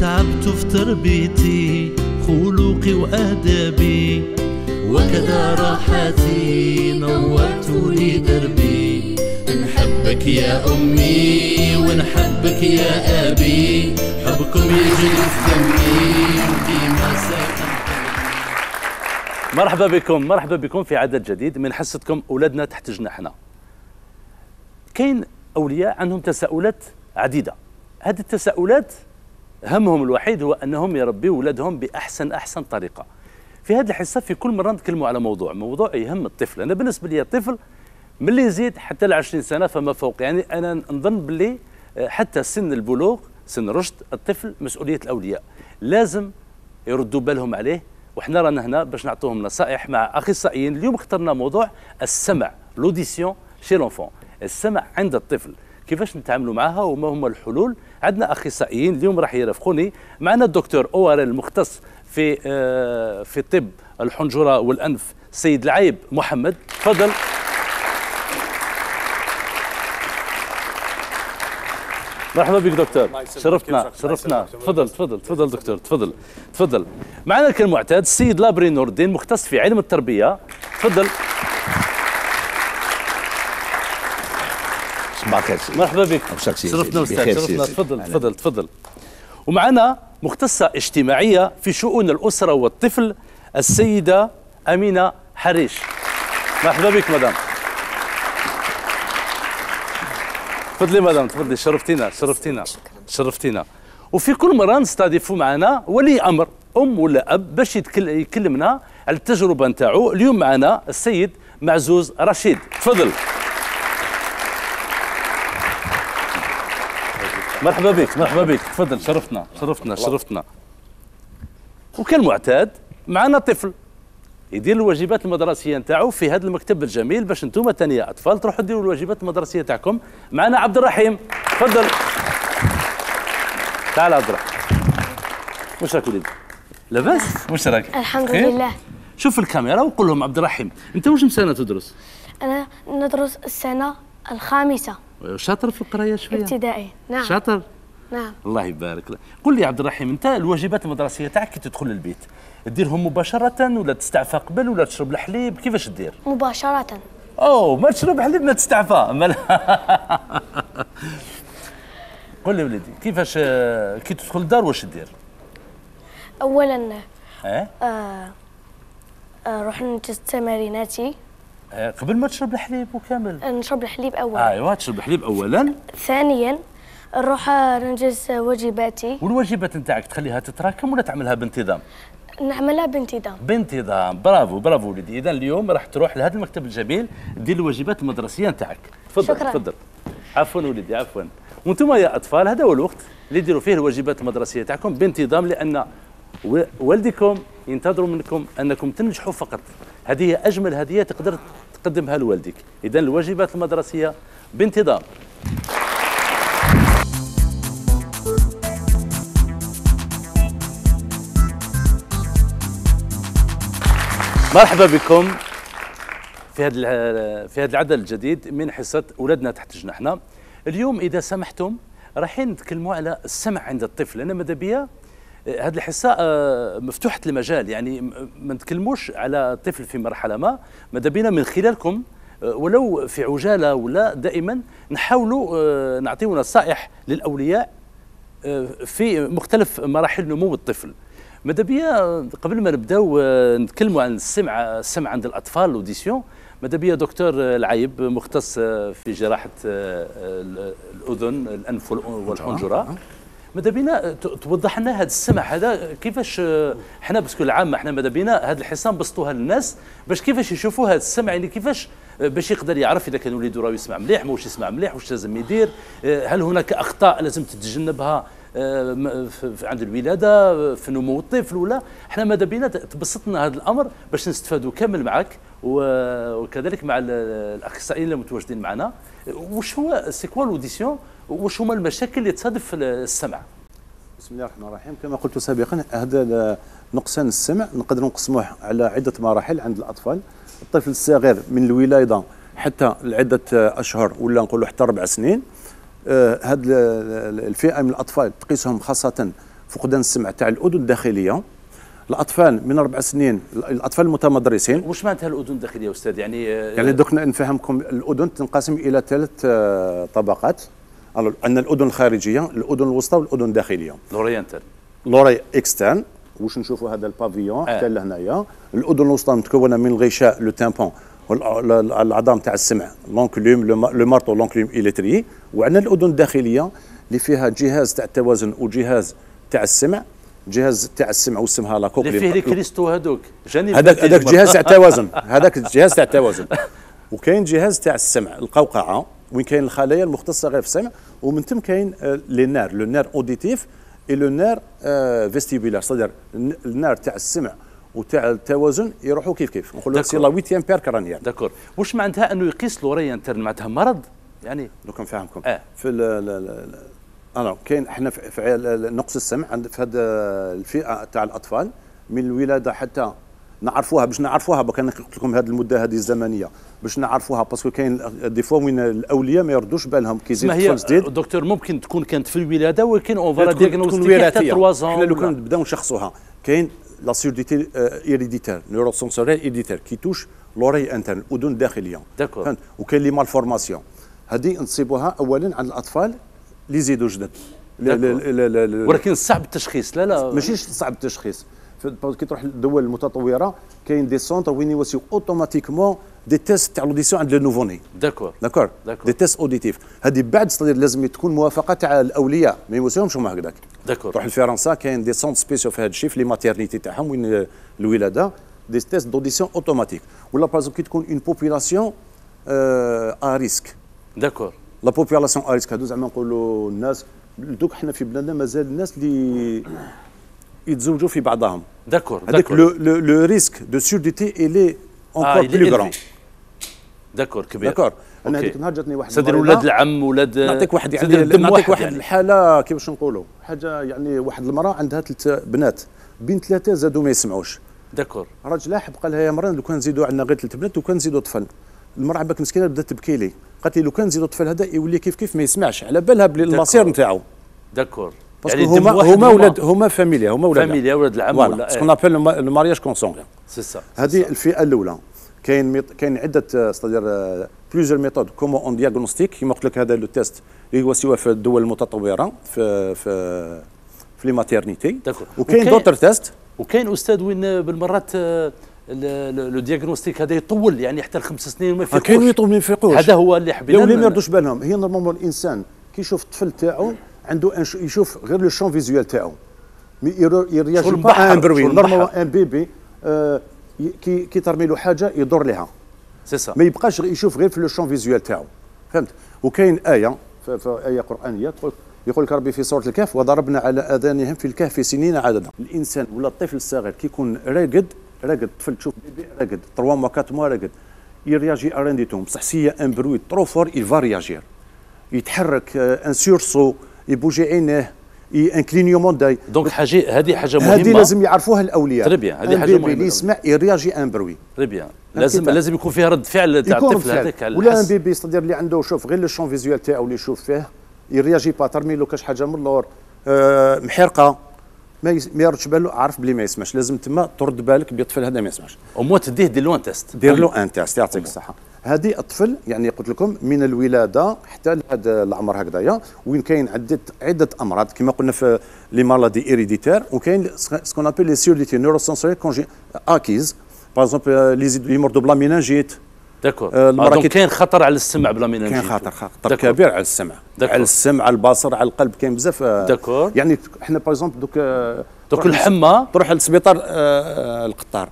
تعبت في تربيتي خلقي وأدبي، وكذا راحتي نورت لي دربي. نحبك يا أمي ونحبك يا أبي، حبكم يجري في دمي وديما ساكن. مرحبا بكم، مرحبا بكم في عدد جديد من حصتكم أولادنا تحت جناحنا. كاين أولياء عندهم تساؤلات عديدة، هذه التساؤلات همهم الوحيد هو أنهم يربيوا أولادهم بأحسن طريقة. في هذه الحصة في كل مرة نتكلموا على موضوع يهم الطفل. أنا بالنسبة لي الطفل من اللي يزيد حتى ل 20 سنة فما فوق، يعني أنا نظن باللي حتى سن البلوغ سن رشد الطفل مسؤولية الأولياء، لازم يردوا بالهم عليه، وحنا رانا هنا باش نعطوهم نصائح مع أخصائيين. اليوم اخترنا موضوع السمع، لوديسيون شي لونفون، السمع عند الطفل، كيفاش نتعاملوا معها وما هما الحلول. عندنا اخصائيين اليوم راح يرافقوني، معنا الدكتور ORL المختص في طب الحنجره والانف السيد العيب محمد، تفضل. مرحبا بك دكتور، شرفتنا. تفضل دكتور، تفضل. معنا كالمعتاد السيد لابري نور الدين مختص في علم التربيه، تفضل. مرحبا بك، شرفتنا وسعدنا، تفضل. ومعنا مختصة اجتماعية في شؤون الأسرة والطفل السيدة أمينة حريش، مرحبا بك مدام. تفضلي مدام، تفضلي، شرفتينا. وفي كل مرة نستضيفوا معنا ولي أمر، أم ولا أب، باش يكلمنا على التجربة نتاعو. اليوم معنا السيد معزوز رشيد، تفضل. مرحبا بك، تفضل، شرفتنا. وكالمعتاد معنا طفل يدير الواجبات المدرسيه نتاعو في هذا المكتب الجميل، باش انتم ثاني يا اطفال تروحوا ديروا الواجبات المدرسيه تاعكم. معنا عبد الرحيم، تفضل. تعال عبد الرحيم، واش راك وليدي؟ لاباس؟ واش راك؟ الحمد لله. شوف الكاميرا وقول لهم عبد الرحيم، انت واش سنه تدرس؟ انا ندرس السنه الخامسة. شاطر في القرايه شويه؟ ابتدائي، نعم. شاطر؟ نعم. الله يبارك لك. قل لي يا عبد الرحيم، انت الواجبات المدرسيه تاعك كي تدخل للبيت ديرهم مباشره ولا تستعفى قبل ولا تشرب الحليب، كيفاش دير؟ مباشره. اوه، ما تشرب حليب ما تستعفى. قل لي وليدي، كيفاش كي تدخل الدار واش دير؟ اولا نروح ننجز تماريناتي قبل ما تشرب الحليب وكامل. نشرب الحليب اولا. ايوا، تشرب الحليب اولا. ثانيا نروح ننجز واجباتي. والواجبات نتاعك تخليها تتراكم ولا تعملها بانتظام؟ نعملها بانتظام. برافو، وليدي. اذا اليوم راح تروح لهذا المكتب الجميل دير الواجبات المدرسيه نتاعك. تفضل. شكرا. تفضل. عفوا وليدي، عفوا. وانتم يا اطفال هذا هو الوقت اللي ديروا فيه الواجبات المدرسيه تاعكم بانتظام، لان والديكم ينتظروا منكم انكم تنجحوا فقط. هذه اجمل هديه تقدر تقدمها لوالدك. اذا الواجبات المدرسيه بانتظام. مرحبا بكم في هذا العدد الجديد من حصه اولادنا تحت جناحنا. اليوم اذا سمحتم رايحين نتكلموا على السمع عند الطفل. انا ماذا بيا هذه الحصة مفتوحة المجال، يعني ما نتكلموش على طفل في مرحلة ماذا بينا من خلالكم ولو في عجالة ولا دائما نحاولوا نعطيو نصائح للأولياء في مختلف مراحل نمو الطفل. ماذا بيا قبل ما نبداو نتكلموا عن السمع عند الأطفال لوديسيون، ماذا بيا دكتور العيب مختص في جراحة الأذن الأنف والحنجرة، ماذا بينا توضح لنا هذا السمع هذا كيفاش. حنا باسكو العامه حنا ماذا بينا هذه الحصه نبسطوها للناس باش كيفاش يشوفوا هذا السمع، يعني كيفاش باش يقدر يعرف اذا كان وليده راه يسمع مليح واش يسمع مليح، واش لازم يدير، هل هناك اخطاء لازم تتجنبها عند الولاده في نمو الطفل ولا. حنا ماذا بينا تبسطنا هذا الامر باش نستفادوا كامل معك وكذلك مع الاخصائيين اللي متواجدين معنا. واش هو سي كوا لوديسيون؟ واش هما المشاكل اللي تصادف السمع؟ بسم الله الرحمن الرحيم. كما قلت سابقا، هذا نقصان السمع نقدر نقسموه على عده مراحل عند الاطفال. الطفل الصغير من الولاده حتى لعده اشهر ولا نقولوا حتى 4 سنين، هاد الفئه من الاطفال تقيسهم خاصه فقدان السمع تاع الاذن الداخليه، الاطفال من 4 سنين، الاطفال المتمدرسين. واش معناتها الاذن الداخليه استاذ؟ يعني دوك نفهمكم، الاذن تنقسم الى 3 طبقات، ان الاذن الخارجيه، الاذن الوسطى، والاذن الداخليه. لورينتال، لوري اكسترن، واش نشوفوا هذا البافيون حتى لهنايا. الاذن الوسطى متكونه من الغشاء لو تيمبون، العظام تاع السمع لونكلوم، لو مارتو لونكلوم اليتري. وعندنا الاذن الداخليه اللي فيها جهاز تاع التوازن وجهاز تاع السمع، جهاز تاع السمع واسمها لا كوكليا، اللي فيه كريستو هذوك، هذاك جهاز تاع التوازن، هذاك الجهاز تاع التوازن. وكاين جهاز تاع السمع القوقعه، وين كاين الخلايا المختصه غير في السمع، ومن ثم كاين لي نار، لو نار اوديتيف اي لو نار فيستيبولار، صدر النار تاع السمع وتاع التوازن يروحوا كيف كيف، نقولوا سي لا 8 بير كرانيان. داكور، واش معناتها انه يقيس لوريان ترن؟ معناتها مرض يعني؟ دوك نفهمكم. في الو كاين، احنا في نقص السمع عند في هذه الفئه تاع الاطفال من الولاده حتى نعرفوها، باش نعرفوها بك انا قلت لكم هذه المده هذه الزمنيه باش نعرفوها، باسكو كاين دي فوا وين الاولياء ما يردوش بالهم كي يزيد الطفل جديد. دكتور ممكن تكون كانت في الولاده، ولكن اون فالا ديغنوستيكي حتى 3 ans. احنا لو كان نبداو نشخصوها، كاين لا سيرديتي ايريديتير، نورو سونسوريل ايريديتير كي توش لوري انترن، الاذن الداخليه. داكور. وكاين لي مالفورماسيون، هذه نصيبوها اولا عند الاطفال اللي يزيدوا جدد، ولكن صعب التشخيص. لا ماشي صعب التشخيص، كي تروح للدول المتطوره كاين دي سونتر وين يوسيو اوتوماتيكمون دي تيست تاع لوديسيون عند لو نوفو ني. داكور، دي تيست اوديتيف. هذه بعد صدير لازم تكون موافقه تاع الاولياء، ما يوسيوهمش هما هكذاك. داكور. تروح لفرنسا كاين دي سونتر سبيسيو في هذا الشيء في لي ماتيرنيتي تاعهم وين الولاده، دي تيست دوديسيون اوتوماتيك. ولا بازو كي تكون اون بوبولاسيون ا ريسك. داكور. لا بوبولاسيون ا ريسك هادو زعما نقولوا الناس، دوك حنا في بلادنا مازال الناس اللي يتزوجوا في بعضهم. داكور. هذاك لو ريسك دو سورديتي الي اونكور بلو كرون. داكور، كبير. داكور. انا هذيك النهار جاتني واحد، صدر ولاد العم، ولاد، نعطيك واحد يعني، نعطيك واحد الحاله كيفاش نقولوا، حاجه يعني واحد المراه عندها 3 بنات، بين 3 زادوا ما يسمعوش. داكور. راجلها حب قال لها يا مرا لو كان نزيدوا عندنا غير 3 بنات لو كان نزيدوا طفل. المراه باك مسكينه بدات تبكي لي، قالت لي لو كان نزيدوا طفل هذا يولي كيف كيف ما يسمعش، على بالها بلي المصير نتاعو. داكور. يعني هما فاميليا، هما ولاد، فاميليا ولاد العم، ولا سكون ابل لو مارياج كونسونغيان. سي سا. هذه الفئه الاولى. كاين عده ستادير بليزيور ميثود كومون اون دياغنوستيك، كيما قلت لك هذا لو تيست اللي يوسيوه في الدول المتطوره في لي ماتيرنيتي. وكاين دوتر تيست، وكاين استاذ وين بالمرات لو دياغنوستيك هذا يطول يعني حتى 5 سنين وما يفيقوش. كاين اللي يطول ما يفيقوش، هذا هو اللي حبينا ولا ما يردوش بالهم. هي نورمالمون الانسان كي يشوف الطفل تاعو عنده يشوف غير لو شون فيزيوال تاعو، مي يرياجي با ان بروي. نورمالمون ان بيبي كي ترمي له حاجه يدور لها، سي سا، ما يبقاش يشوف غير في لو شون فيزيوال تاعو، فهمت؟ وكاين ايه، ايه قرانيه تقول، يقول لك ربي في سوره الكهف وضربنا على اذانهم في الكهف سنين عددا. الانسان ولا الطفل الصغير كي يكون راقد، الطفل تشوف بيبي راقد 3 موا 4 موا راقد، يرياجي ارين دي توم، بصح سي ان بروي ترو فور يفا رياجير، يتحرك ان سورسو، يبوجي عينيه، ان كلينيومون داي. دونك هذه حاجه مهمه، هذه لازم يعرفوها الاولياء. تري بيان، هذه حاجه مهمه. اللي يسمع يرياجي ان بروي. تري بيان، لازم يكون فيها رد فعل تاع الطفل هذاك على الحس. ولا ان بيبي استدير اللي عنده شوف غير لو شون فيزيوال تاعو اللي يشوف فيه، يرياجي با ترمي له كاش حاجه من اللور، محرقه، ما يردش باله، عارف بلي ما يسمعش، لازم تما ترد بالك بالطفل هذا ما يسمعش. أموا تديه دير له ان تيست. دير له ان تيست، يعطيك الصحة. هذه الطفل يعني قلت لكم من الولادة حتى لهذا العمر هكذايا، وين كاين عدة أمراض كما قلنا في لي مالادي إيريديتير، وكاين سكون أبل لي سيرديتي نورو سونسوريال كونجي أكيز، باغ إكزومبل لي يمرضوا بلا مينانجيت. داكور. دونك كاين خطر على السمع بلا مينانجيت. كاين خطر كبير على السمع. داكور. على السمع، على البصر، على القلب، كاين بزاف. داكور. يعني احنا باغ اكزومبل دوك الحمى تروح للسبيطار القطار،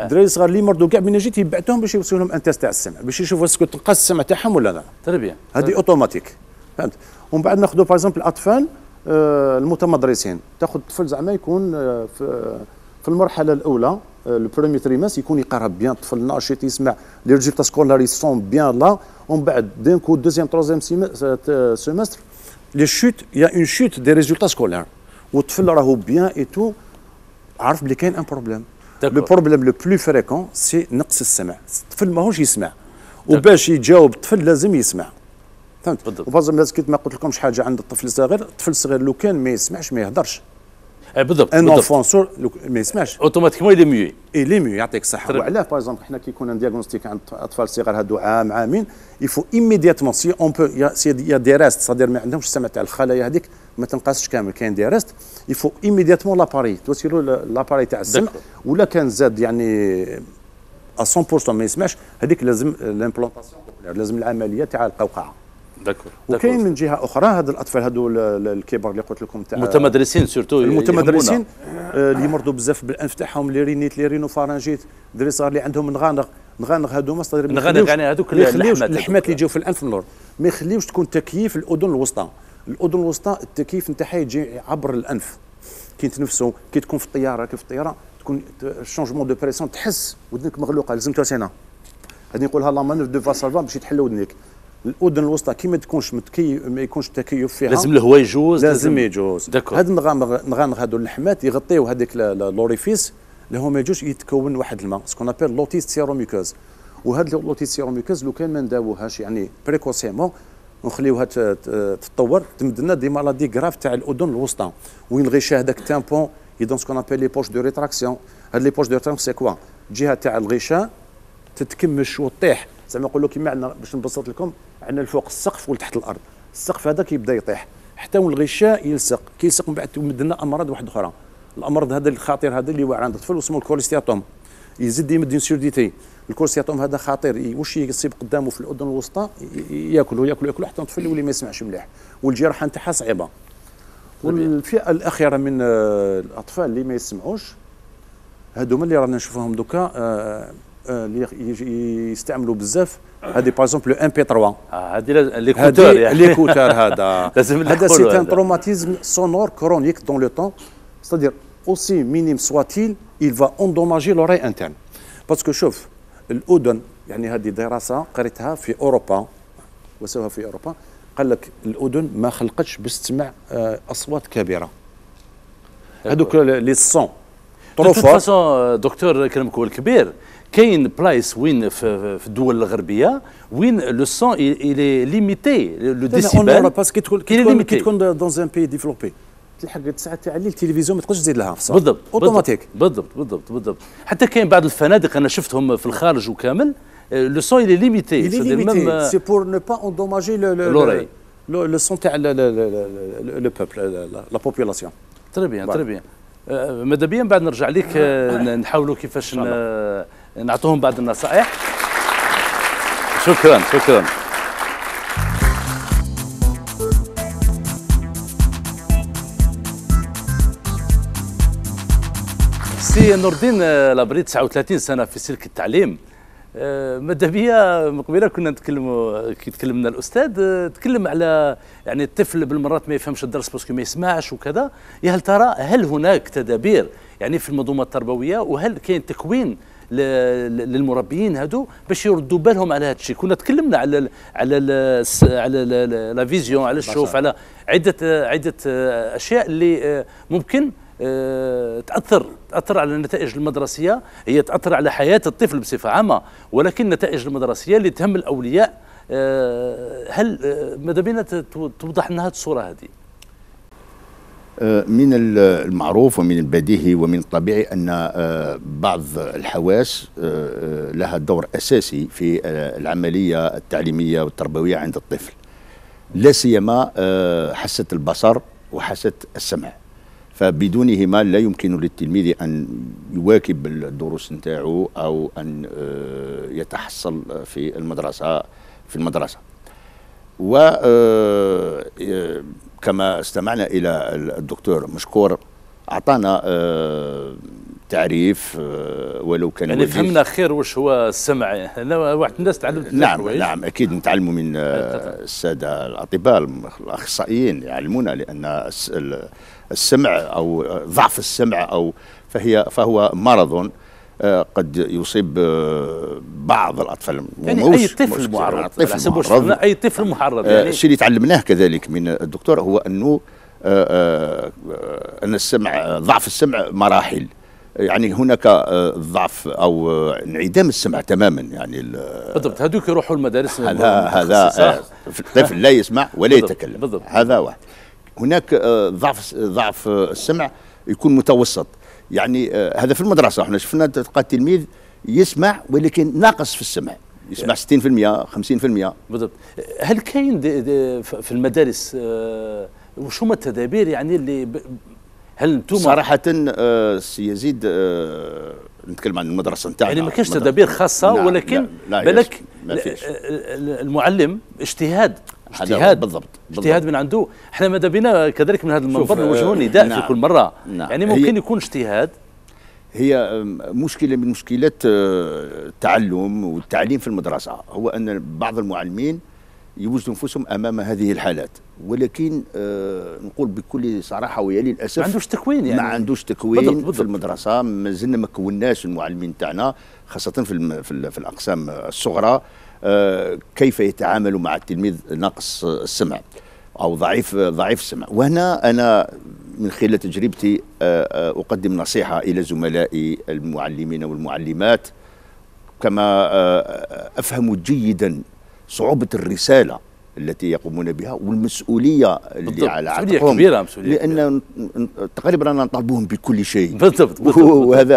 الدراري الصغار اللي يمرضوا كاع مينانجيت يبعثوهم باش يوصلوا لهم ان تيست تاع السمع، باش يشوفوا اسكو تنقص السمع تاعهم ولا لا. تري بيان، هذه اوتوماتيك، فهمت؟ ومن بعد ناخذوا باغ اكزومبل الاطفال المتمدرسين، تاخذ الطفل زعما يكون في المرحله الاولى لو برومي تريماس يكون يقرب بيان، الطفل ناشط يسمع، لي ريزولتا سكولار يسون بيان لا، ومن بعد دان كو دوزيام تروزيام سيمستر لي شوت، يا اون شوت دي ريزولتا سكولار، والطفل راهو بيان اي تو، عارف بلي كاين ان بروبليم. لو بروبليم لو بلو فريكون سي نقص السمع، الطفل ماهوش يسمع، وباش يجاوب الطفل لازم يسمع. فهمت؟ بالضبط. وبازم الناس كيف ما قلت لكمش حاجه عند الطفل الصغير، الطفل الصغير لو كان ما يسمعش ما يهدرش. بالضبط. ان اونفون سور ما يسمعش اوتوماتيكمون لي ميو لي ميو، يعطيك الصحه. وعلاه باغ اكزومبل حنا كي يكون دياغنوستيك عند اطفال صغار هادو عام عامين يفو ايميدياتمون سي اون بو يا دي ريست صادير ما عندهمش السمع تاع الخلايا هذيك ما تنقاسش كامل، كاين دي ريست يفو ايميدياتمون لاباري توصلوا لاباري تاع السمع، ولا كان زاد يعني 100% ما يسمعش هذيك لازم لامبلونطاسيون، لازم العمليه تاع القوقعه. داكور. وكاين من جهه اخرى هاد الاطفال هادو الكبار اللي قلت لكم تاع المتمدرسين، سورتو المتمدرسين اللي يمرضوا بزاف بالانف تاعهم، لي رينيت لي رينوفارنجيت، دري صغار اللي عندهم نغانغ هادو ما صدر نغانغ يعني هذوك اللحمات اللي يجيو في الانف من اللور، ما يخليوش تكون تكييف الاذن الوسطى. الاذن الوسطى التكييف نتاعها يجي عبر الانف كي تنفسوا، كي تكون في الطياره تكون شونجمون دو بريسون تحس ودنك مغلوقه، لازم توسع هنا غادي نقولها لا مانوف دو فاسافا باش يتحل ودنك. الاذن الوسطى كي ما تكونش ما يكونش تكيف فيها، لازم الهواء يجوز، لازم يجوز. هاد النغانغ هادو اللحمات يغطيو هذاك لوريفيس اللي هو ما يجوش يتكون واحد الماء سكون ابل لوتيس سيروميكوز. وهاد لوتيس سيروميكوز لو كان ما نداوهاش يعني بريكوسيمون ونخليوها تتطور تمد لنا دي مالادي كراف تاع الاذن الوسطى، وين غيشها هذاك التامبون يدون سكون ابل لي بوش دو ريتراكسيون. هاد لي بوش دو ريتراكسيون سي كوا؟ الجهه تاع الغشاء تتكمش وتطيح، زعما نقولوا كيما عندنا باش نبسط لكم عندنا الفوق السقف والتحت الارض، السقف هذا كيبدا يطيح حتى وين الغشاء يلصق، كيلصق من بعد تمد لنا امراض واحده اخرى. الامراض هذا الخطير هذا اللي واعر عند الطفل اسمه الكوليستياتوم، يزيد يمد اون سورديتي. الكوليستياتوم هذا خطير، واش يصيب قدامه في الاذن الوسطى ياكل حتى الطفل يولي ما يسمعش مليح، والجراحه نتاعها صعيبه. والفئه الاخيره من الاطفال اللي ما يسمعوش هذوما اللي رانا نشوفوهم دوكا اللي يستعملوا بزاف هذه باغ اكزومبل ام بي 3 هذه ليكوتور يعني ليكوتور هذا هذا سي ان تروماتيزم سونور كرونيك دون لو طون ستادير اوسي مينيم سواتيل il va endommager l'oreille interne. باسكو شوف الاذن يعني هذه دراسه قريتها في اوروبا وسوها في اوروبا، قال لك الاذن ما خلقتش باش تسمع اصوات كبيره هذوك لي سون ترو فور. دكتور كلامك هو الكبير، كاين بلايص وين في الدول الغربيه وين لو سون الي ليميتي لو ديسيبل باسكو كي تكون دون ان بي ديفلوبي تلحق 9 تاع الليل التلفزيون ما تقدرش تزيد لها صح. بالضبط اوتوماتيك. بالضبط. حتى كاين بعض الفنادق انا شفتهم في الخارج وكامل لو سون الي ليميتي سي بور نو با اندوماجي لو سون تاع لو بوبل لا بوبولاسيون. تري بيان تري بيان. ماذا بيا بعد نرجع لك نحاولوا كيفاش نعطوهم بعض النصائح. شكرا. سي نور الدين لابري 39 سنة في سلك التعليم. ماذا بيا من قبيله كنا نتكلموا كي تكلمنا الاستاذ تكلم على يعني الطفل بالمرات ما يفهمش الدرس باسكو ما يسمعش وكذا. يا هل ترى هل هناك تدابير يعني في المنظومه التربويه، وهل كاين تكوين للمربيين هادو باش يردوا بالهم على هذا الشيء؟ كنا تكلمنا على لا فيزيون، على الشوف، على عده اشياء اللي ممكن تأثر على النتائج المدرسية، هي تأثر على حياة الطفل بصفة عامة، ولكن النتائج المدرسية اللي تهم الأولياء. هل ماذا بينا توضح لنا هذه الصورة هذه؟ من المعروف ومن البديهي ومن الطبيعي أن بعض الحواس لها دور أساسي في العملية التعليمية والتربوية عند الطفل، لا سيما حاسة البصر وحاسة السمع، فبدونهما لا يمكن للتلميذ أن يواكب الدروس نتاعو أو أن يتحصل في المدرسة وكما استمعنا إلى الدكتور مشكور أعطانا تعريف ولو كان يعني فهمنا خير واش هو السمع. واحد الناس تعلمت نعم اكيد نتعلموا من الساده الاطباء الاخصائيين يعلمونا، لان السمع او ضعف السمع او فهو مرض قد يصيب بعض الاطفال يعني اي طفل معرض. اي طفل معرض يعني الشيء اللي تعلمناه كذلك من الدكتور هو انه ان السمع ضعف السمع مراحل يعني هناك ضعف او انعدام السمع تماما. يعني بالضبط هذوك يروحوا المدارس هذا الطفل لا يسمع ولا يتكلم. بالضبط. هذا واحد. هناك ضعف السمع يكون متوسط، يعني هذا في المدرسه احنا شفنا تلقى التلميذ يسمع ولكن ناقص في السمع، يسمع 60% 50%. بالضبط. هل كاين في المدارس وش هما التدابير يعني اللي هل انتم صراحه سي يزيد نتكلم عن المدرسه نتاعنا يعني ما كاينش تدابير خاصه؟ نعم. ولكن بالك المعلم اجتهاد. بالضبط. اجتهاد من عنده. احنا ماذا بينا كذلك من هذا المنبر نوجهوا نداء. نعم. في كل مره. نعم. يعني ممكن يكون اجتهاد. هي مشكله من مشكلات التعلم والتعليم في المدرسه هو ان بعض المعلمين يوجدوا انفسهم امام هذه الحالات، ولكن نقول بكل صراحه ويا للاسف ما عندوش تكوين. يعني ما عندوش تكوين. بالضبط. بالضبط. في المدرسه مازلنا ما كوناش المعلمين تاعنا خاصه في الاقسام الصغرى كيف يتعاملوا مع التلميذ ناقص السمع او ضعيف السمع. وهنا انا من خلال تجربتي اقدم نصيحه الى زملائي المعلمين والمعلمات، كما افهم جيدا صعوبة الرسالة التي يقومون بها والمسؤولية اللي على عاتقهم. كبيرة مسؤولية، لأن تقريبا رانا نطالبوهم بكل شيء. بالضبط.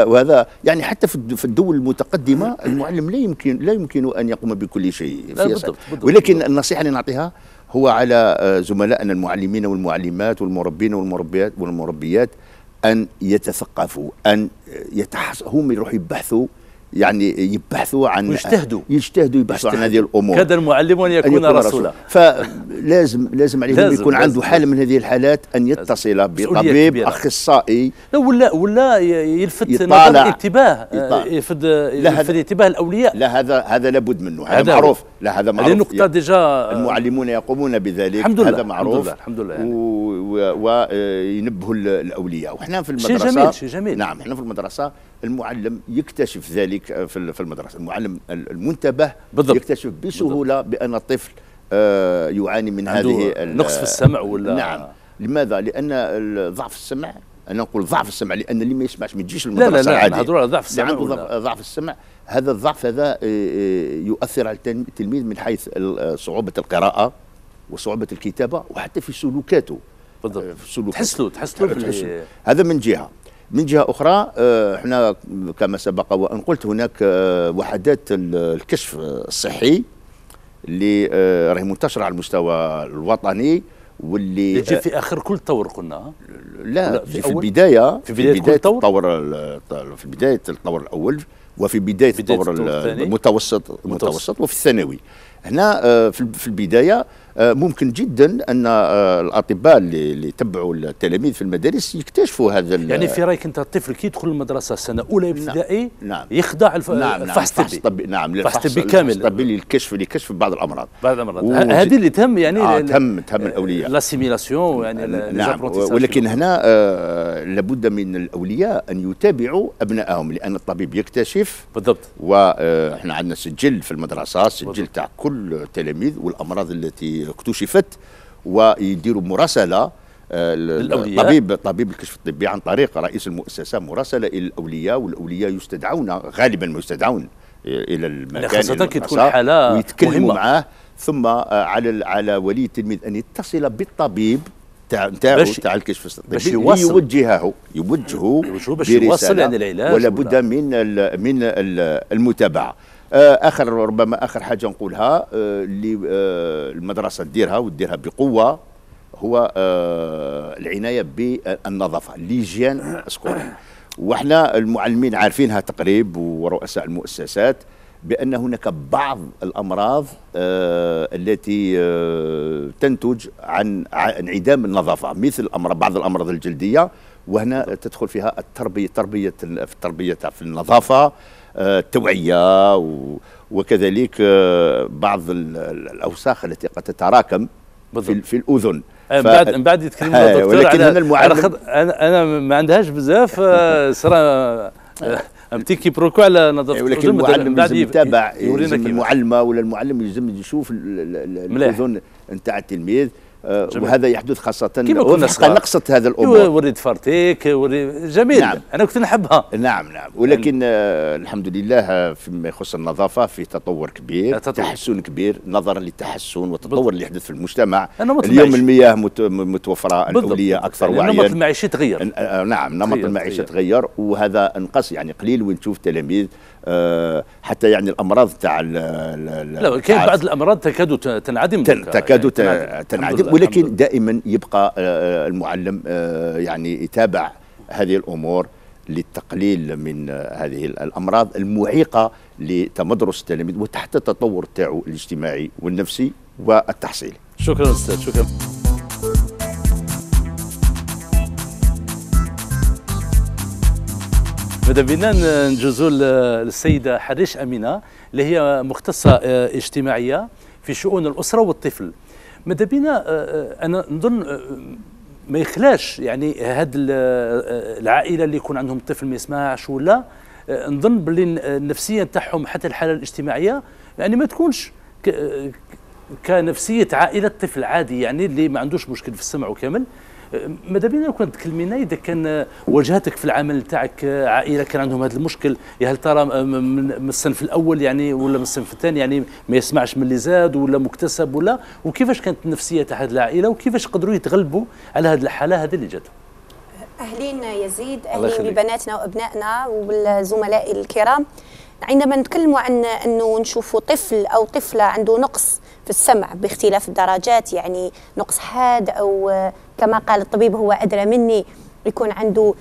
وهذا يعني حتى في الدول المتقدمة المعلم لا يمكن أن يقوم بكل شيء. بالضبط. ولكن النصيحة اللي نعطيها هو على زملائنا المعلمين والمعلمات والمربين والمربيات أن يتثقفوا، أن هم يروحوا يبحثوا، يعني يبحثوا عن يجتهدوا يبحثوا عن هذه الامور. كاد المعلم ان يكون رسولا. فلازم عليهم يكون عنده حاله من هذه الحالات ان يتصل بطبيب اخصائي ولا يلفت الانتباه يلفت انتباه الاولياء. لا هذا لابد منه، هذا معروف. لا هذا معروف. هذه نقطه ديجا المعلمون يقومون بذلك. الحمد لله. هذا معروف. الحمد لله. يعني وينبهوا الاولياء. وحنا في المدرسه شيء جميل. نعم. احنا في المدرسه المعلم يكتشف ذلك في المدرسة. المعلم المنتبه. بالضبط. يكتشف بسهولة بأن الطفل يعاني من هذه نقص في السمع ولا. نعم. لماذا؟ لأن ضعف السمع، أنا نقول ضعف السمع لأن اللي ما يسمعش ما يجيش المدرسة. لا نهضروا على ضعف السمع. ضعف السمع هذا الضعف هذا يؤثر على التلميذ من حيث صعوبة القراءة وصعوبة الكتابة وحتى في سلوكاته. بالضبط. تحس له. هذا من جهة. من جهة أخرى احنا كما سبق وأن قلت هناك وحدات الكشف الصحي اللي راهي منتشرة على المستوى الوطني واللي يجي في آخر كل طور قلنا. لا في البداية. في بداية الطور الأول وفي بداية الطور المتوسط وفي الثانوي. هنا في البداية ممكن جدا أن الأطباء اللي يتبعوا التلاميذ في المدارس يكتشفوا هذا. يعني في رأيك أنت الطفل كي يدخل المدرسة السنة الأولى ابتدائي. نعم. يخضع الفحص الطبي. نعم. الفحص الطبي كامل. الطبي لكشف بعض الأمراض هذه اللي تهم يعني تهم الأولياء. لاسيميلاسيون يعني. نعم. ولكن هنا لابد من الأولياء أن يتابعوا أبنائهم لأن الطبيب يكتشف. بالضبط. وإحنا عندنا سجل في المدرسة، سجل تاع كل التلاميذ والأمراض التي اكتشفت، ويديروا مراسله طبيب الكشف الطبي عن طريق رئيس المؤسسه، مراسله الى الاولياء، والاولياء يستدعون غالبا ما يستدعون الى المكان خاصه كي تكون حاله ويتكلموا معاه، ثم على ولي التلميذ ان يتصل بالطبيب تاع الكشف الطبي باش يوجهه باش يوصل يعني العلاج، ولا بد من المتابعه. ربما آخر حاجة نقولها اللي المدرسة تديرها بقوة هو العناية بالنظافة، ليجيان سكول. وإحنا المعلمين عارفينها تقريب ورؤساء المؤسسات بأن هناك بعض الأمراض التي تنتج عن انعدام النظافة، مثل بعض الأمراض الجلدية، وهنا تدخل فيها التربية في النظافة، التوعية، وكذلك بعض الأوساخ التي قد تتراكم في الأذن. من بعد يتكلمنا دكتور، ولكن أنا المعلم أنا ما عندهاش بزاف صراحة امتيكي بروكو على نظافة. ولكن المعلم لازم يتابع، يورينا المعلمة ولا المعلم يلزم يشوف الأذن نتاع التلميذ، وهذا يحدث خاصة نقصت هذا الأمور، وريد فارتيك وريد جميل. نعم. أنا كنت نحبها. نعم نعم، ولكن الحمد لله فيما يخص النظافة في تطور كبير، تحسن كبير نظرا للتحسن والتطور اللي يحدث في المجتمع. اليوم المياه متوفرة، الأولية أكثر وعيا، نمط المعيشة تغير. نعم نمط المعيشة تغير، وهذا انقص يعني قليل وين تشوف تلاميذ حتى يعني الأمراض تاع لا كاين بعض الأمراض تكاد تنعدم، تنعدم، ولكن دائما يبقى المعلم يعني يتابع هذه الأمور للتقليل من هذه الأمراض المعيقة لتمدرس التلاميذ وحتى التطور تاعو الاجتماعي والنفسي والتحصيلي. شكرا أستاذ، شكرا. ماذا بينا نجوزوا للسيدة حريش أمينة اللي هي مختصة اجتماعية في شؤون الأسرة والطفل. ماذا بينا أنا نظن ما يخلاش يعني هاد العائلة اللي يكون عندهم طفل ما يسمعش ولا نظن باللي النفسية نتاعهم حتى الحالة الاجتماعية يعني ما تكونش كنفسية عائلة طفل عادي يعني اللي ما عندوش مشكل في السمع وكامل. ماذا بينا لو كنت تكلمينا اذا كان واجهتك في العمل تاعك عائله كان عندهم هذا المشكل، يا هل ترى من الصنف الاول يعني ولا من الصنف الثاني يعني ما يسمعش من اللي زاد ولا مكتسب ولا، وكيفاش كانت النفسيه تاع هذه العائله وكيفاش قدروا يتغلبوا على هذه الحاله هذه اللي جاتهم؟ اهلين يزيد، اهلين ببناتنا وابنائنا والزملاء الكرام. عندما نتكلموا عن انه نشوفوا طفل او طفله عنده نقص في السمع باختلاف الدرجات، يعني نقص حاد او كما قال الطبيب هو أدرى مني، يكون عنده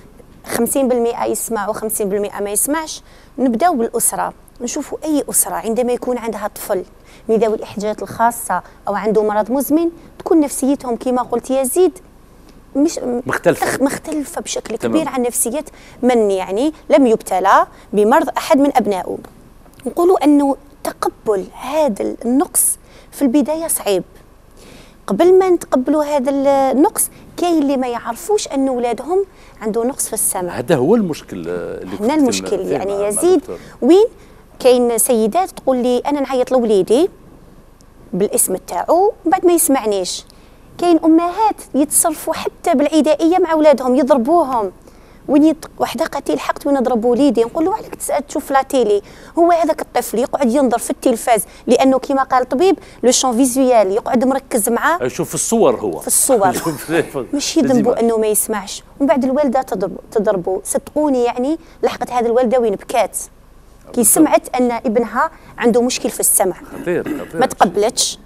50% يسمع و50% ما يسمعش، نبداو بالأسرة. نشوفوا أي أسرة عندما يكون عندها طفل من ذوي الإحتياجات الخاصة أو عنده مرض مزمن تكون نفسيتهم كما قلت يزيد مش مختلفة بشكل كبير عن نفسية من يعني لم يبتلى بمرض أحد من أبنائه. نقولوا أنه تقبل هذا النقص في البداية صعيب، قبل ما نتقبلوا هذا النقص كاين اللي ما يعرفوش ان اولادهم عنده نقص في السمع. هذا هو المشكل اللي هنا المشكل يعني يزيد وين كاين سيدات تقول لي انا نعيط لوليدي بالاسم تاعو بعد ما يسمعنيش. كاين امهات يتصرفوا حتى بالعدائيه مع اولادهم يضربوهم. وين وحده قالت لي لحقت وين نضرب وليدي، نقول له علاك تشوف لا تيلي؟ هو هذاك الطفل يقعد ينظر في التلفاز لانه كما قال الطبيب لو شون فيزيوال يقعد مركز معاه يشوف الصور، هو في الصور مش يذنبوا انه ما يسمعش. ومن بعد الوالده تضربه. صدقوني يعني لحقت هذه الوالده وين بكات كي سمعت ان ابنها عنده مشكل في السمع. خطير ما تقبلتش.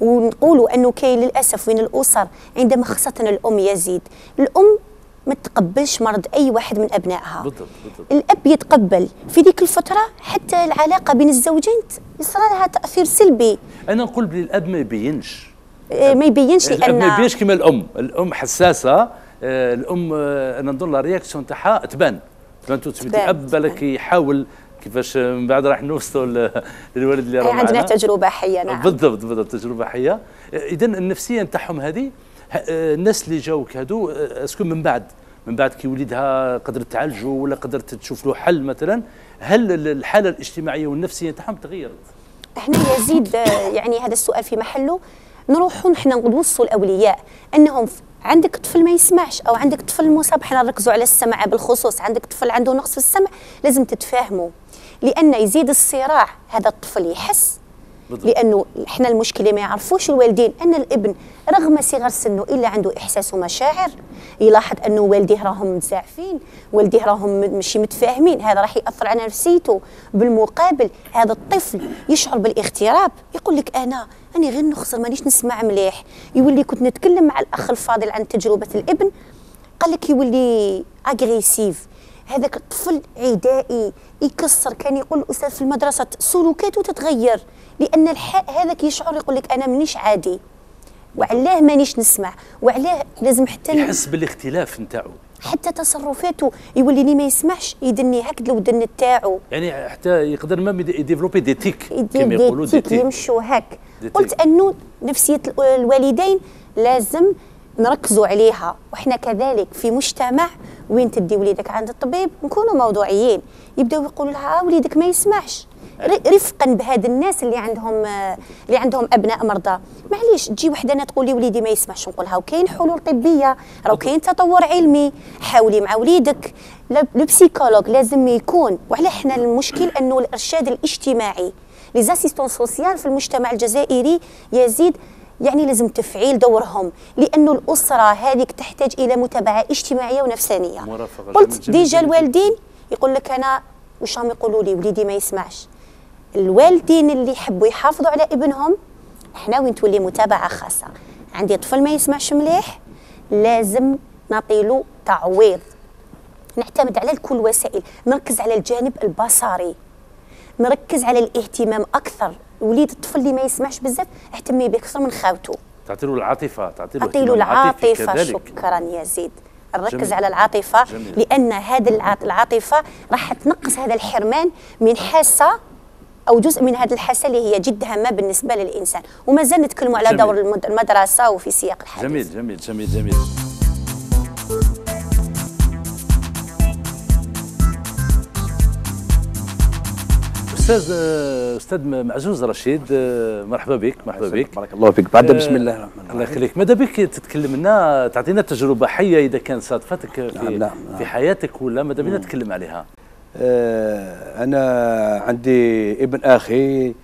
ونقولوا انه كاين للاسف وين الاسر عندما خاصه الام يزيد، الام ما تقبلش مرض أي واحد من أبنائها. بالضبط. الأب يتقبل في ذيك الفترة حتى العلاقة بين الزوجين يصير لها تأثير سلبي. أنا نقول بلي الأب ما يبينش. ما يبينش لأن الأب ما يبينش كما الأم، الأم حساسة، الأم أنا نظن لا رياكسيون تاعها تبان. الأب بالك يحاول كيفاش من بعد راح نوصلوا للولد اللي راه عندنا تجربة حية. نعم. بالضبط بالضبط تجربة حية. إذا النفسية نتاعهم هذه الناس اللي جاوك هادو اسكو من بعد كي وليدها قدرت تعالجه ولا قدرت تشوف له حل مثلا، هل الحاله الاجتماعيه والنفسيه تاعهم تغيرت؟ احنا يزيد يعني هذا السؤال في محله. نروحوا احنا نوصوا الاولياء انهم عندك طفل ما يسمعش او عندك طفل مصاب، احنا نركزوا على السمع بالخصوص، عندك طفل عنده نقص في السمع لازم تتفاهموا لان يزيد الصراع. هذا الطفل يحس لانه احنا المشكله ما يعرفوش الوالدين ان الابن رغم صغر سنه الا عنده احساس ومشاعر، يلاحظ انه والديه راهم متزعفين، والديه راهم ماشي متفاهمين، هذا راح ياثر على نفسيته. بالمقابل هذا الطفل يشعر بالاغتراب، يقول لك انا غير نخسر مانيش نسمع مليح. يولي كنت نتكلم مع الاخ الفاضل عن تجربه الابن قال لك يولي اغريسيف، هذاك الطفل عدائي يكسر. كان يقول الاستاذ في المدرسه سلوكاته تتغير لان هذاك يشعر يقول لك انا مانيش عادي، وعلاه مانيش نسمع، وعلاه لازم حتى يحس بالاختلاف نتاعو، حتى تصرفاته يولي لي ما يسمعش يدني هكذا ودن نتاعو، يعني حتى يقدر ما يديفلوبي دي تيك كما يقولوا دي تيك يمشوا هك. قلت انه نفسيه الوالدين لازم نركزوا عليها. وإحنا كذلك في مجتمع وين تدي وليدك عند الطبيب نكونوا موضوعيين، يبداو يقولوا لها وليدك ما يسمعش، رفقا بهاد الناس اللي عندهم ابناء مرضى. معليش تجي وحده انا تقول لي وليدي ما يسمعش، نقولها وكاين حلول طبيه، راه كاين تطور علمي، حاولي مع وليدك. لو بسيكولوج لازم يكون. وعلى حنا المشكل انه الارشاد الاجتماعي لي زاسيستون سوسيال في المجتمع الجزائري يزيد، يعني لازم تفعيل دورهم، لانه الاسره هذيك تحتاج الى متابعه اجتماعيه ونفسانيه. قلت ديجا الوالدين يقول لك انا واش راهم يقولوا لي وليدي ما يسمعش. الوالدين اللي يحبوا يحافظوا على ابنهم، احنا وين تولي متابعه خاصه. عندي طفل ما يسمعش مليح، لازم نعطيلو تعويض. نعتمد على كل الوسائل، نركز على الجانب البصري، نركز على الاهتمام اكثر. وليد الطفل اللي ما يسمعش بزاف اهتمي به اكثر من خاوته، تعطيله العاطفه، تعطيله العاطفه. شكرا يا زيد، نركز على العاطفه. جميل. لان هذه العاطفه راح تنقص هذا الحرمان من حاسه او جزء من هذه الحاسه اللي هي جد هامه بالنسبه للانسان. ومازال نتكلموا على دور المدرسه وفي سياق الحديث. جميل جميل جميل جميل. استاذ معزوز رشيد، مرحبا بك. مرحبا بك، بارك الله فيك. بعد بسم الله الرحمن الرحيم. الله يخليك، ماذا بك تتكلم لنا، تعطينا تجربه حيه اذا كان صادفتك في حياتك، ولا ماذا بنا نتكلم عليها. انا عندي ابن اخي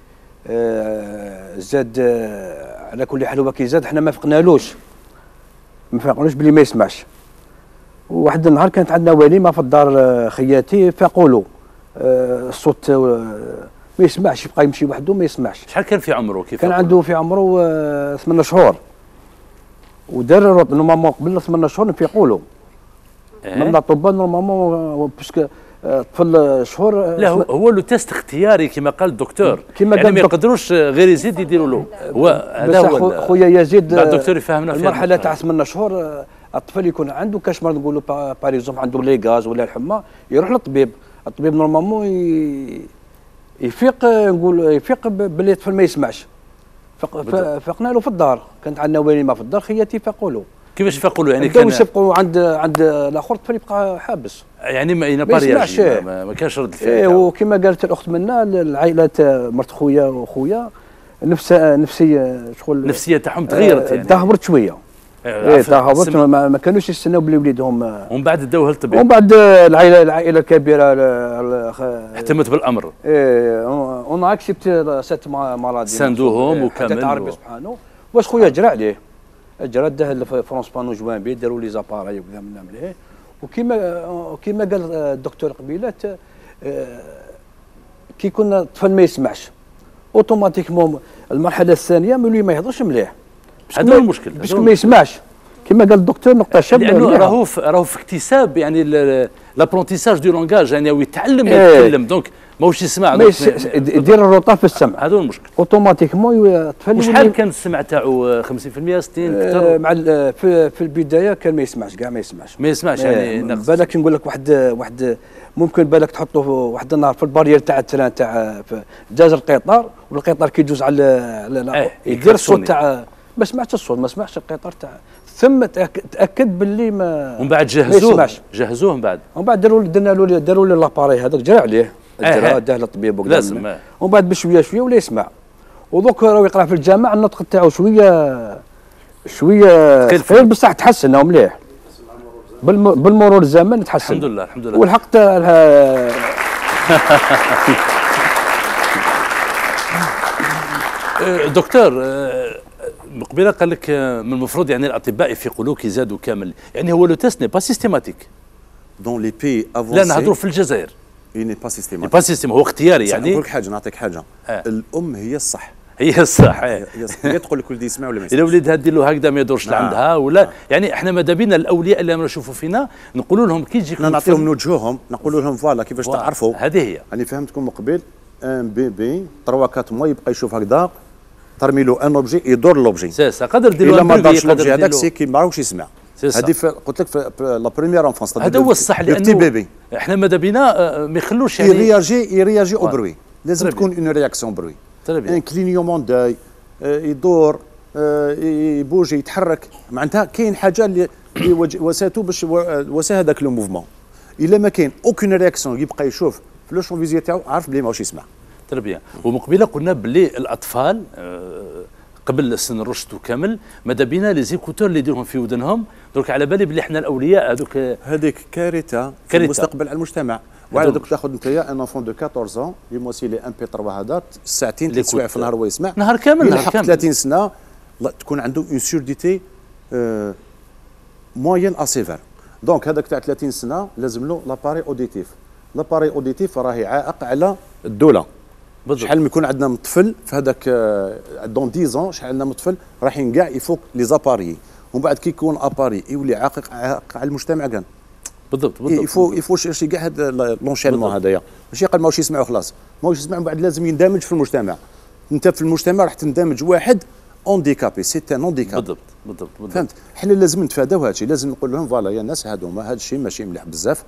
زاد على كل حال. هو كي زاد حنا ما فقناش بلي ما يسمعش. واحد النهار كانت عندنا وليمه في الدار خياتي، فقولوا الصوت ما يسمعش، يبقى يمشي وحده ما يسمعش. شحال كان في عمره؟ كيف كان عنده في عمره؟ 8 شهور. ودار الروط نورمالمون قبل 8 شهور نفيقوا له. من لا طوبه نورمالمون باسكو طفل شهور. لا هو لو تيست اختياري كما قال الدكتور، يعني ما يقدروش غير يزيد يديروا له. هذا هو خويا يزيد. الدكتور يفهمنا المرحله تاع 8 شهور الطفل يكون عنده كاش مرض، نقولوا باغ اكزومبل عنده ليغاز ولا الحمى، يروح للطبيب. الطبيب نورمالمون يفيق، نقول يفيق باللي الطفل ما يسمعش. فقنا له في الدار، كانت عندنا وليمه في الدار خياتي، فاقوا له. كيفاش فاقوا له؟ يعني كانوا يسبقوا عند الاخر، الطفل يبقى حابس، يعني ما يسمعش، ما كانش رد فعل. ايه، وكما قالت الاخت منا، العائله مرت خويا وخويا النفسيه تاعهم تغيرت، يعني تهبرت شويه. ايه تهبط، ما كانوش يستناو بلي وليدهم. ومن بعد داوها للطبيب، ومن بعد العائله الكبيره اهتمت بالامر. ايه اون اكسبت سات مالادي ساندوهم وكملوا تعرف سبحانه. واش خويا جرى عليه، جرى داه فرونس بانو جوان بيه، داروا لي زاباري وكذا من مليح. وكيما قال الدكتور قبيلات، كي كنا الطفل ما يسمعش اوتوماتيكمون المرحله الثانيه ملي ما يهضرش مليح. هذا هو المشكل، باش ما يسمعش كما قال الدكتور. نقطه شابه، لانه راهو في اكتساب، يعني لابرونتيساج دو لونغاج، يعني يتعلم يتكلم، دونك ماهوش يسمع، يدير الروطه في السمع. هذا هو المشكل اوتوماتيكمون. وشحال كان السمع تاعو؟ 50% 60 اكثر؟ مع في البدايه كان ما يسمعش كاع، ما يسمعش يعني نقص. بالك نقول لك واحد ممكن بالك تحطه واحد النهار في البارير تاع التران تاع داز القطار، والقطار كيدوز على يدير الصوت تاع ما سمعتش الصوت، ما سمعش القطار تاع. ثم تاكد باللي ما، ومن بعد جهزوه. من بعد داروا له لاباري هذاك، جرى عليه، داه للطبيب وكذا لازم. ومن بعد بشويه شويه ولا يسمع. ودوك راهو يقرا في الجامع، النطق تاعو شويه ثقيل، بصح تحسن مليح بالمرور الزمن، تحسن. الحمد لله والحق دكتور قبيله قال لك من المفروض يعني الاطباء يفيقوا كي زادوا كامل، يعني هو لو تيست ني با سيستيماتيك دون لي بي افونسي. لا نهضروا في الجزائر، ني با سيستيماتيك، هو اختياري. يعني نقول لك حاجه، نعطيك حاجه. الام هي الصح، هي تقول لك ولدي يسمع ولا ما يسمعش. الا وليدها دير له هكذا ما يدورش لعندها ولا يعني احنا ماذا بينا الاولياء اللي نشوفوا فينا نقولوا لهم كي يجيكم، نعطيهم نوجهوهم، نقولوا لهم فوالا كيفاش تعرفوا. هذه هي، يعني فهمتكم من قبل. ان بيبي 3-4 موا يبقى يشوف هكذا، ترمي له ان اوبجي يدور لوبجي، سي سا قدر ديروا له اوبجي هذاك، سي كي ما راهوش يسمع. هذه قلت لك في لا بروميير انفونس، هذا هو الصح، لانه احنا ماذا بينا ما يخلوش يعني يرياجي او بروي. لازم تكون اون رياكسيون بروي، ان كلينيومون داي، يدور، يبوجي، يتحرك، معناتها كاين حاجه اللي وساتو باش وسا هذاك لو موفمون. الا ما كاين اوكون رياكسيون، يبقى يشوف في لو شون فيزيو تاعو، عارف بلي ماهوش يسمع. تربيه. ومقبله قلنا باللي الاطفال قبل سن الرشد وكامل ماذا بينا لي زيكوتور اللي يديرهم في ودنهم، درك على بالي باللي احنا الاولياء هذوك. هذيك كارثه في المستقبل على المجتمع. وعلى دوك تاخذ نتايا ان انفون دو 14 ans يموسيلي ام بي 3 هذا ساعتين تسويع في النهار ويسمع نهار كامل، نهار كامل 30 سنه تكون عنده اون سيرديتي موين اسيفير. دونك هذاك تاع 30 سنه لازم له لاباري اوديتيف. لاباري اوديتيف راهي عائق على الدوله بالضبط. شحال ما يكون عندنا من طفل في هذاك دون 10 ans شحال عندنا من طفل رايحين كاع يفوق لي زاباري، ومن بعد كي يكون اباري يولي عائق على المجتمع كان بالضبط. يفو شي كاع هذا لونشينمون هذايا، ماشي قال ماهوش يسمعوا خلاص، ماهوش يسمعوا من بعد لازم يندمج في المجتمع. انت في المجتمع راح تندمج واحد اونديكابي، سي ان اونديكاب بالضبط بالضبط بالضبط. فهمت؟ حنا لازم نتفاداو هذا الشيء، لازم نقول لهم فوالا يا الناس هذوما هذا الشيء ماشي مليح بزاف،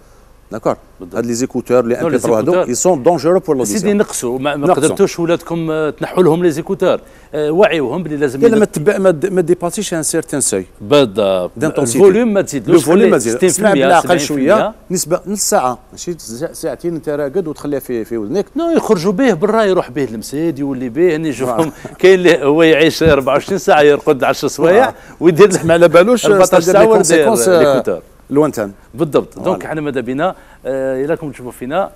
داكور؟ هاد لي زيكوتور اللي ان بي 3 هذو يسون دونجورو بور لوديسيون. سيدي نقصوا ما قدرتوش ولادكم تنحوا لهم لي زيكوتور، وعيوهم بلي لازم ما ديباسيش ان سيرتان سوي بالضبط. الفوليوم ما تزيدلوش، الفوليوم ما تزيدلوش، اسمع بالعقل شويه، نسبه نص ساعه ماشي ساعتين انت راقد وتخليها في وذنك. نو يخرجوا به برا، يروح به المسيد، يولي به اني نشوفهم كاين اللي هو يعيش 24 ساعه يرقد 10 سوايع ويدير ما على بالوش 14 ساعه زيكوتور لوانتان بالضبط. دونك احنا ماذا بينا إلاكم تشوفوا فينا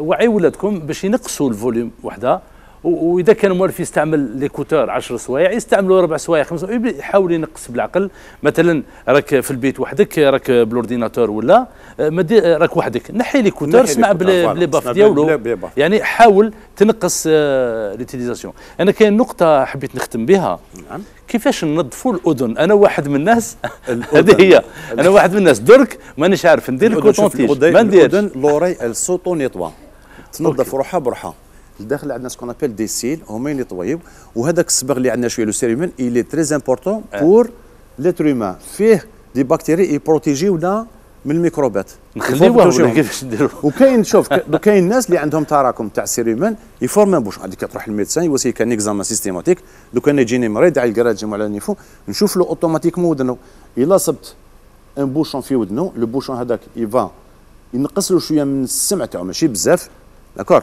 وعي ولادكم باش ينقصوا الفوليوم وحده، واذا كان مورف يستعمل ليكوتور 10 سوايع يستعملوا 4 سوايع 5 سوايع، يحاول ينقص بالعقل. مثلا راك في البيت وحدك، راك بالاورديناتور ولا راك وحدك، نحي ليكوتور اسمع بلي باف ديالو، يعني حاول تنقص ليتيليزاسيون. انا كاين نقطه حبيت نختم بها، نعم، كيفاش ننظفوا الاذن. انا واحد من الناس هذه هي، انا واحد من الناس درك مانيش عارف ندير الكوتونتيج، ما نديرش لوري السوتو نيطوا، تنظف روحها برحها الداخل. عندنا سكون ابل دي سيل هما ينطويو، وهذاك الصبغ اللي عندنا شويه لو سيريمون اي تري امبورطون بور ليتر هيومان، فيه دي بكتيري يبروتيجيونا من الميكروبات. نخليوه كيفاش نديرو. وكاين شوف كاين الناس اللي عندهم تراكم تاع السيريمون يفورم بوش، هذيك تروح للميدسان يوصي كان اكزامان سيستيماتيك. لو كان يجيني مريض على الكراجيم على النيفو نشوف له اوتوماتيكمون ودنو، الا صبت ان بوشون في ودنو، لو بوشون هذاك يفا ينقص له شويه من السمع تاعو ماشي بزاف، داكور،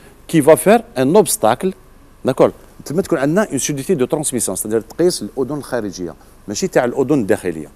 كي فا فير ان اوبستاكل، داكور. تما تكون عندنا اون سوديتي دو ترانسميسيون، ستادير تقيس الاذن الخارجيه ماشي تاع الاذن الداخليه.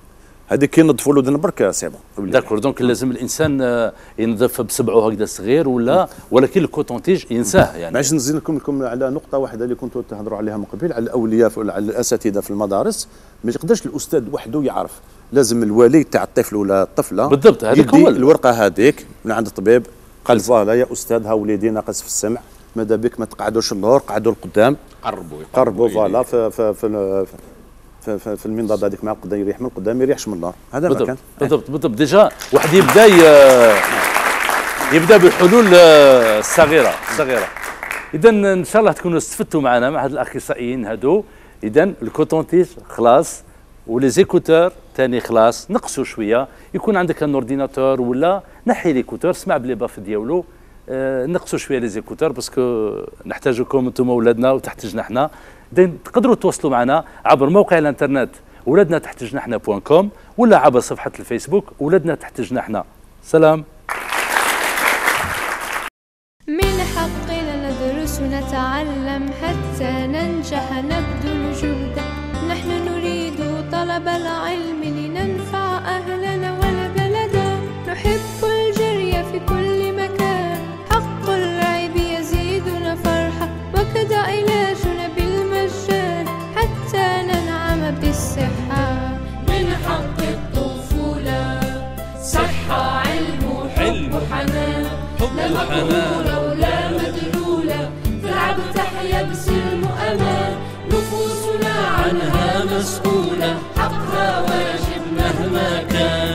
هذيك كي ينظفوا الاذن برك سي بون داكور. دونك لازم الانسان ينظف بصبعه هكذا صغير ولا، ولكن الكوتونتيج ينساه يعني. باش نزيد لكم على نقطه واحده اللي كنتوا تهضروا عليها من قبل، على الاولياء على الاساتذه في المدارس. ما يقدرش الاستاذ وحده يعرف، لازم الوالي تاع الطفل ولا الطفله بالضبط. هذيك هو الورقه هذيك من عند الطبيب، قال فوالا يا استاذ ها وليدي ناقص في السمع، ماذا بك ما تقعدوش اللور، قعدوا القدام، قربوا فوالا في المنضد هذيك مع القدام، يريح من القدام ما يريحش من اللور. هذا المكان بالضبط بالضبط. ديجا واحد يبدا بالحلول الصغيره الصغيره. اذا ان شاء الله تكونوا استفدتوا معنا مع هاد الاخصائيين هادو. اذا الكوتونتيج خلاص، وليزيكوتور ثاني خلاص، نقصوا شويه. يكون عندك ان اورديناتور ولا نحي ليكوتور، اسمع بلي باف ديالو، نقصوا شويه ليزيكوتور باسكو نحتاجوكم انتم ولادنا وتحتاجنا حنا. تقدروا تواصلوا معنا عبر موقع الانترنت ولادنا تحتاجنا حنا .com ولا عبر صفحه الفيسبوك ولادنا تحتاجنا حنا. سلام. من حقنا ندرس ونتعلم حتى ننجح نبذل جهدا، نحن نريد طلب العلم لننفع أهلنا ولبلدا، نحب الجري في كل مكان، حق اللعب يزيدنا فرحة وكذا علاجنا بالمجان حتى ننعم بالصحة. من حق الطفولة صحة علم حلم حنان، لا مقهورة ولا مدلولة، تلعب تحيا بسلم أمان، نفوسنا عنها مسؤولة، حقها واجب مهما كان.